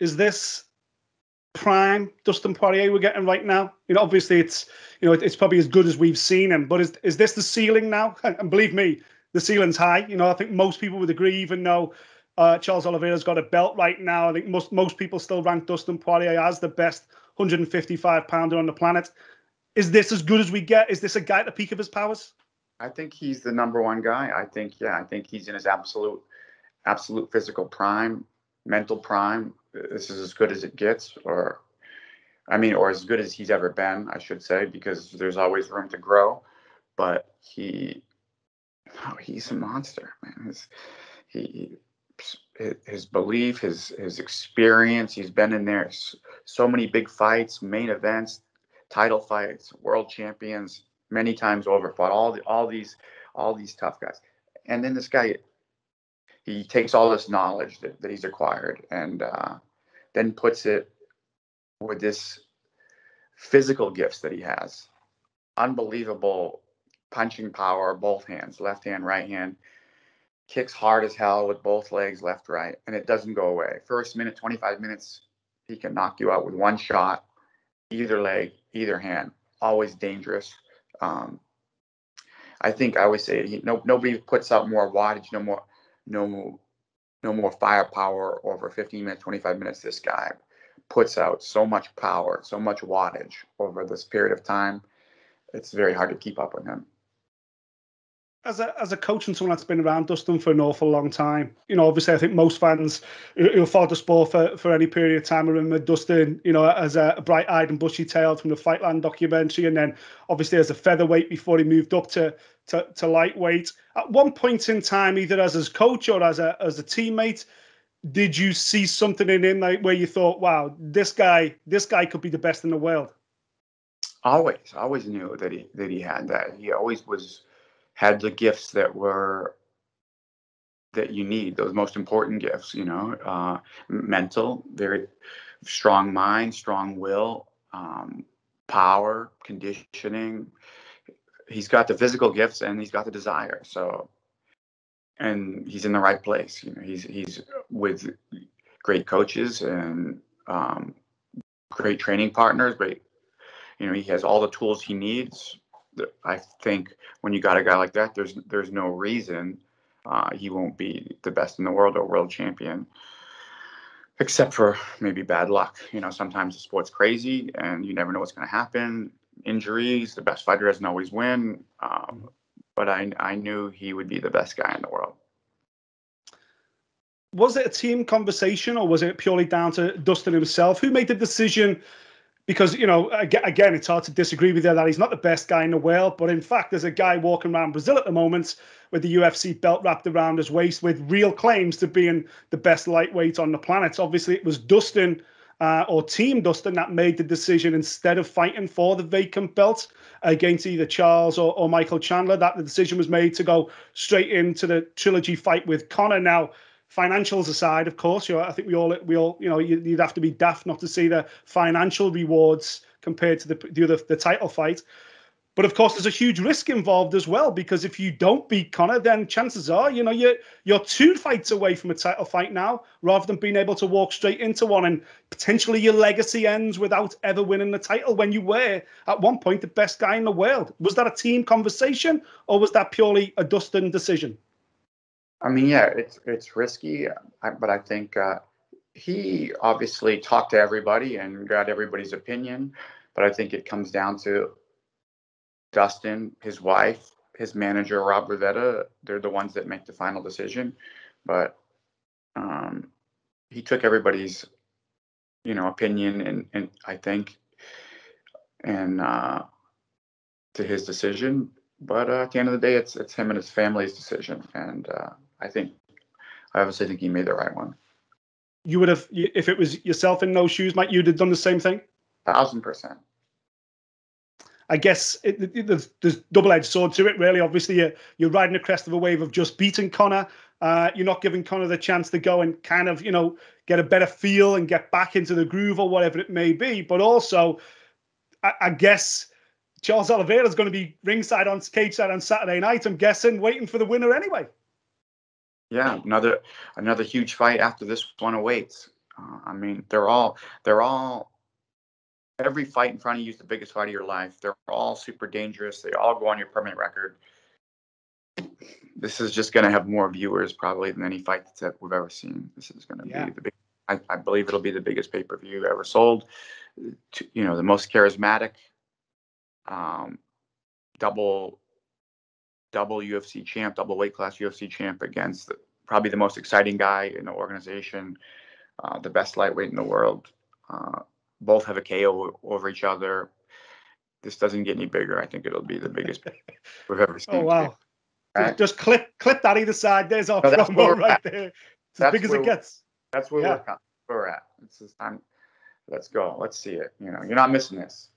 is this prime Dustin Poirier we're getting right now? You know, obviously it's probably as good as we've seen him, but is this the ceiling now? And believe me, the ceiling's high. You know, I think most people would agree, even though Charles Oliveira's got a belt right now, I think most people still rank Dustin Poirier as the best 155-pounder on the planet. Is this as good as we get? Is this a guy at the peak of his powers? I think he's the number one guy. I think he's in his absolute physical prime, mental prime. This is as good as it gets, or as good as he's ever been, I should say, because there's always room to grow. But he's a monster, man. His belief, his experience, he's been in there so many big fights, main events, title fights, world champions, many times over, fought all these tough guys. And then this guy, he takes all this knowledge that he's acquired and then puts it with this physical gifts that he has. Unbelievable punching power, both hands, left hand, right hand. Kicks hard as hell with both legs, left, right, and it doesn't go away. First minute, 25 minutes, he can knock you out with one shot, either leg, either hand, always dangerous. I think I always say nobody puts out more wattage, no more firepower over 15 minutes, 25 minutes. This guy puts out so much power, so much wattage over this period of time. It's very hard to keep up with him. As a coach and someone that's been around Dustin for an awful long time, you know, obviously I think most fans who followed the sport for any period of time remember Dustin, you know, as a bright-eyed and bushy-tailed from the Fightland documentary, and then obviously as a featherweight before he moved up to lightweight. At one point in time, either as his coach or as a teammate, did you see something in him like where you thought, wow, this guy could be the best in the world? Always knew that he had that. He always had the gifts that you need, those most important gifts, you know, mental, very strong mind, strong will, power, conditioning. He's got the physical gifts and he's got the desire. So, and he's in the right place. You know, he's with great coaches and great training partners. Great, you know, he has all the tools he needs. I think when you got a guy like that, there's no reason he won't be the best in the world or world champion, except for maybe bad luck. You know, sometimes the sport's crazy and you never know what's going to happen. Injuries, the best fighter doesn't always win. But I knew he would be the best guy in the world. Was it a team conversation or was it purely down to Dustin himself? Who made the decision? Because, you know, again, it's hard to disagree with you that he's not the best guy in the world. But in fact, there's a guy walking around Brazil at the moment with the UFC belt wrapped around his waist with real claims to being the best lightweight on the planet. Obviously, it was Dustin or Team Dustin that made the decision instead of fighting for the vacant belt against either Charles or Michael Chandler, that the decision was made to go straight into the trilogy fight with Conor. Now, financials aside, of course, you know, I think we all, you know, you'd have to be daft not to see the financial rewards compared to the title fight. But of course, there's a huge risk involved as well, because if you don't beat Conor, then chances are, you know, you're two fights away from a title fight now, rather than being able to walk straight into one, and potentially your legacy ends without ever winning the title when you were at one point the best guy in the world. Was that a team conversation, or was that purely a Dustin decision? I mean, yeah, it's risky, but I think he obviously talked to everybody and got everybody's opinion. But I think it comes down to Dustin, his wife, his manager, Rob Rivetta. They're the ones that make the final decision. But he took everybody's, you know, opinion and I think, and to his decision. But at the end of the day, it's him and his family's decision, and I obviously think he made the right one. You would have, if it was yourself in those shoes, Mike, you'd have done the same thing? 1,000%. I guess there's double-edged sword to it, really. Obviously, you're riding the crest of a wave of just beating Conor. You're not giving Conor the chance to go and kind of, you know, get a better feel and get back into the groove or whatever it may be. But also, I guess Charles Oliveira is going to be ringside on cage side on Saturday night, I'm guessing, waiting for the winner anyway. Yeah, another huge fight after this one awaits. I mean, they're all every fight in front of you is the biggest fight of your life. They're all super dangerous. They all go on your permanent record. This is just going to have more viewers probably than any fight that we've ever seen. This is going to be the big. I believe it'll be the biggest pay-per-view ever sold. You know, the most charismatic, double UFC champ, double weight class UFC champ against probably the most exciting guy in the organization, the best lightweight in the world. Both have a KO over each other. This doesn't get any bigger. I think it'll be the biggest we've ever seen. Oh wow! Right? Just clip that either side. There's our promo right there. It's as big as it gets. That's where we're at. It's just time. Let's go. Let's see it. You know, you're not missing this.